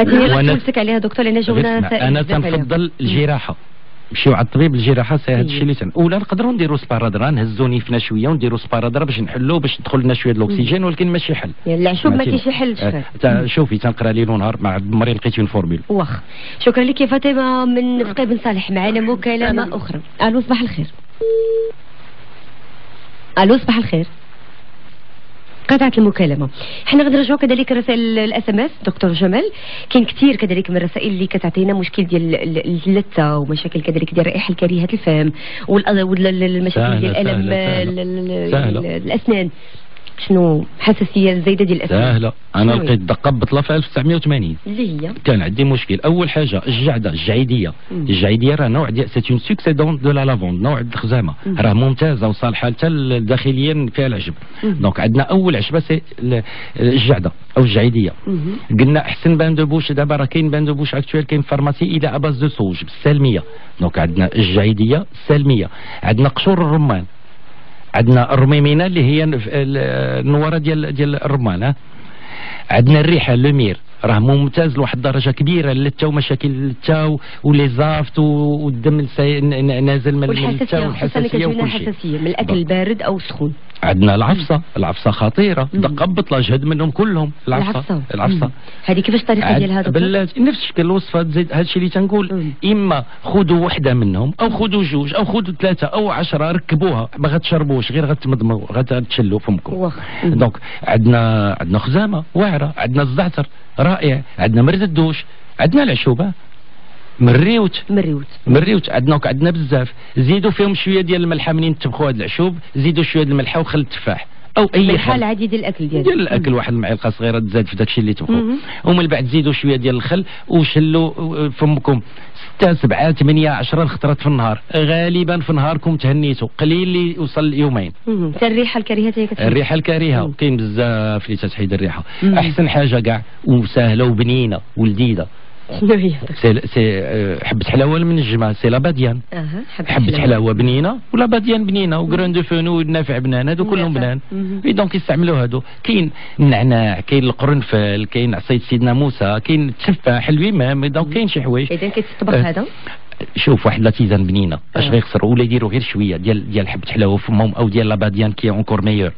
أنا قلتلك عليها دكتور لأن جونا أنا تنفضل الجراحه، نمشيو على الطبيب الجراحه سي هذا الشيء اللي تن، أولا نقدروا نديروا سبارادرا نهزوا نيفنا شويه ونديروا سبارادرا باش نحلوا باش تدخل لنا شويه الأكسجين، ولكن ماشي حل. العشوب ما كاينش حل الشفاء. شوفي تنقرا ليل ونهار مع عمري لقيت الفورمول. واخا شكرا لك يا فاطمه من فقي بن صالح. معنا مكالمه اخرى. الو صباح الخير. الو صباح الخير. قطعت المكالمه. حنا غادي نرجعوا كذلك رسائل الاس ام اس دكتور جمال، كاين كثير كذلك من الرسائل اللي كتعطينا مشكل ديال اللثه ومشاكل كذلك ديال الرائحه الكريهه الفم والمشاكل ديال الالم الاسنان. شنو حساسيه الزايده ديال الاسنان؟ سهله، انا لقيت دقه بطله في ألف وتسعمية وثمانين اللي هي كان عندي مشكل. اول حاجه الجعده الجعيديه، الجعيديه راه نوع ديال سيتون سوكسيدون دو لا لافوند، نوع الخزامه راه ممتازه وصالحه حتى داخليا فيها العشب. دونك عندنا اول عشبه سي الجعده او الجعيديه. قلنا احسن بان دو بوش، دابا راه كاين بان دو بوش اكتويل كاين فارماسي الى اباز دو سوج بالسالميه. دونك عندنا الجعيديه السالميه، عندنا قشور الرمان، عندنا الرميمينه اللي هي النواره ديال ديال الرمان، عندنا الريحه لومير راه ممتاز لواحد الدرجه كبيره للتا ومشاكل اللتا ولي زافت والدم نازل من اللتا والحساسيه وكل شيء. الحساسيه من الاكل البارد او السخون. عندنا العفصه، العفصه خطيره، دقه بطله جهد منهم كلهم العفصه. العفصه هذه كيفاش الطريقه ديالها دكتور؟ بلاتي نفس الشكل الوصفه تزيد هذا الشيء اللي تنقول. مم. اما خذوا وحده منهم او خذوا جوج او خذوا ثلاثه او عشرة، ركبوها ما غتشربوش، غير غتمضموا غتشلوا فمكم. دونك عندنا عندنا خزامه واعره، عندنا الزعتر رائع، عندنا مريض الدوش، عندنا العشوبه مريوت مريوت مريوت عندنا عندنا بزاف. زيدوا فيهم شويه ديال الملحه منين تبخوا هاد العشوب، زيدوا شويه ديال الملحه وخل التفاح او اي حاجه العادي ديال الاكل ديالك ديال الاكل. واحد المعلقه صغيره تزاد في داكشي اللي تبخوا، ومن بعد زيدوا شويه ديال الخل وشلوا فمكم ستة سبعة ثمانية عشرة خطرات في النهار، غالبا في نهاركم تهنيتوا، قليل اللي يوصل يومين. حتى الريحه الكريهه تاهي كتحيد، الريحه الكريهه كاين بزاف اللي تتحيد الريحه. احسن حاجه كاع وسهله وبنينه ولذيذه سي سي حبة حلاوة ولا من الجماعة سي لا بديان. أه. حبة, حبة حلاوة بنينة ولا بديان بنينة وكرون دو فونو والنافع بنان هادو كلهم بنان. اي دونك يستعملوا هادو. كاين النعناع، كاين القرنفل، كاين عصاية سيدنا موسى، كاين التفاح، الويمام، دونك كاين شي حوايج. إذا كيتطبخ هذا؟ شوف واحد لاتيزان بنينه اش غيخسر ولا يديروا غير شويه ديال ديال حبه حلاوه فمهم او ديال لاباديان كي اونكور ميور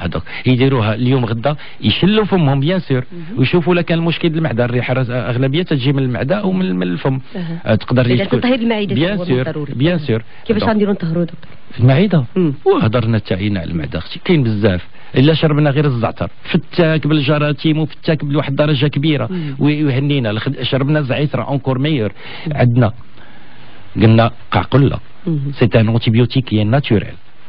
هذوك يديروها اليوم غدا يشلوا فمهم بيان سور ويشوفوا لا كان المشكل المعده الريحه اغلبيه تجي من المعده او من الفم تقدر يجي تطهير المعده بيان سور بيان سور كيفاش غنديروا نطهروا دكتور في المعده وهضرنا تاعينا على المعده اختي كاين بزاف الا شربنا غير الزعتر فتاك بالجراثيم وفتاك بواحد الدرجه كبيره ويهنينا شربنا الزعتر اونكور ميور عندنا قلنا قعقله سي ان انتيبيوتيك هي ناتوريل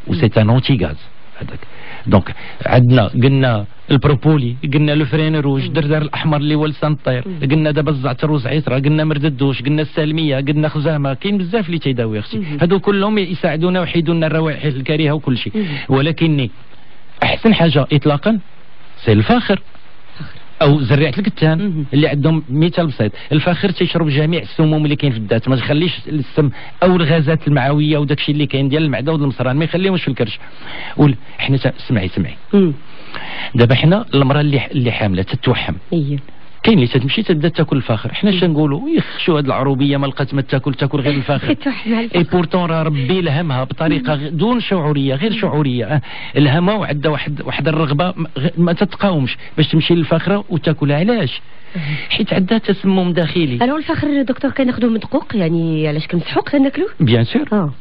و سي ان انتي غاز هذاك دونك عندنا قلنا البروبولي قلنا لو فرين روج الدردار الاحمر اللي هو لسان الطير قلنا دابا الزعتر والزعيطره قلنا مرددوش قلنا السالميه قلنا خزامه كاين بزاف اللي تيداوي اختي هادو كلهم يساعدونا ويحيدوا لنا الروائح الكريهه وكل شيء ولكن احسن حاجه اطلاقا سي الفاخر او زريعة الكتان اللي عندهم مثال بسيط، الفاخر تيشرب جميع السموم اللي كاين في الذات، ما تخليش السم او الغازات المعويه وداك الشيء اللي كاين ديال المعده والمصران ما يخليهمش في الكرش. وحنا سمعي سمعي. دابا حنا المراه اللي اللي حامله تتوحم. اييه. كاين اللي تتمشي تبدا تاكل الفاخر، حنا اش نقولوا؟ يخشوا هذه العروبيه ما لقات ما تاكل تاكل غير الفاخر. اي بورتون راه ربي لهمها بطريقه دون شعوريه غير شعوريه، لهمها وعندها واحد واحد الرغبه ما تتقاومش باش تمشي للفاخره وتاكلها علاش؟ حيت عندها تسمم داخلي. الو الفاخر دكتور كناخذوه مدقوق يعني على شكل مسحوق كناكلوه؟ بيان سور.